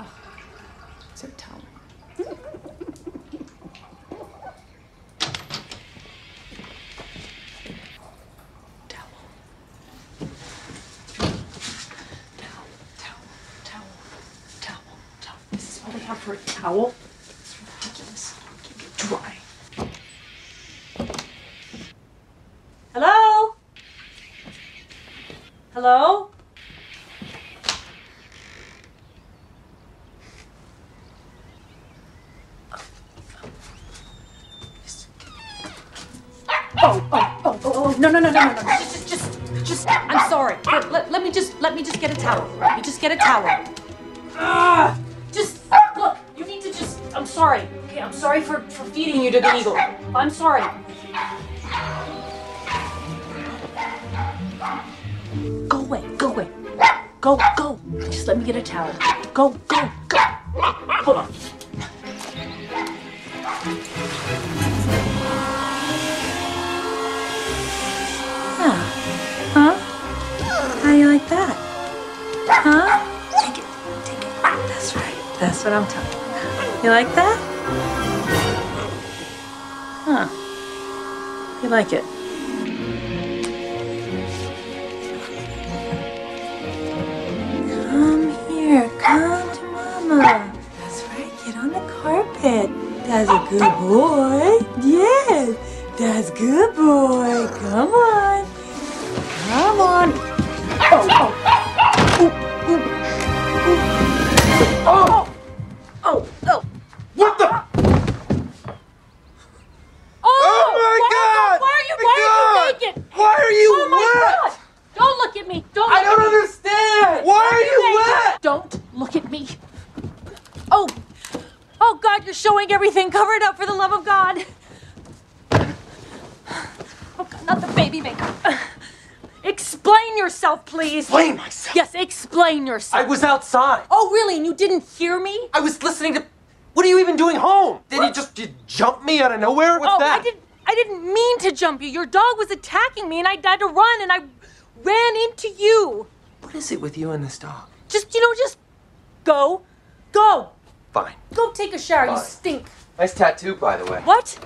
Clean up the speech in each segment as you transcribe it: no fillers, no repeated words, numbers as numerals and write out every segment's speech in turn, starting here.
Oh, so tall. For a towel. It's ridiculous. Keep it dry. Hello? Hello? Oh, no. Just, I'm sorry. Let me just get a towel. You just get a towel. I'm sorry. Okay, I'm sorry for feeding you to the eagle. I'm sorry. Go away. Go away. Go. Just let me get a towel. Go. Hold on. Ah. Huh? How do you like that? Huh? Take it. That's right. That's what I'm talking about. You like that? Huh. You like it? Come here. Come to Mama. That's right. Get on the carpet. That's a good boy. Yes. That's good boy. Come on. Come on. Oh. What the? Oh my God! Why are you naked? Why are you wet? God. Don't look at me. I don't understand. Why are you wet? Don't look at me. Oh God! You're showing everything. Cover it up for the love of God. Oh God! Not the baby makeup. Explain yourself, please. Explain myself? Yes, explain yourself. I was outside. Oh, really? And you didn't hear me? I was listening to... What are you even doing home? Did you just jump me out of nowhere? What's that? I didn't mean to jump you. Your dog was attacking me, and I had to run, and I ran into you. What is it with you and this dog? Just go. Go. Fine. Go take a shower. Fine. You stink. Nice tattoo, by the way. What?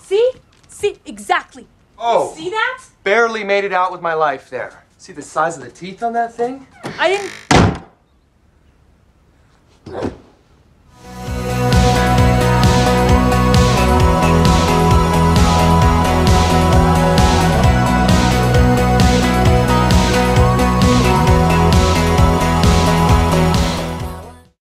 See? See? Exactly. Oh, you see that? Barely made it out with my life there. See the size of the teeth on that thing? I didn't...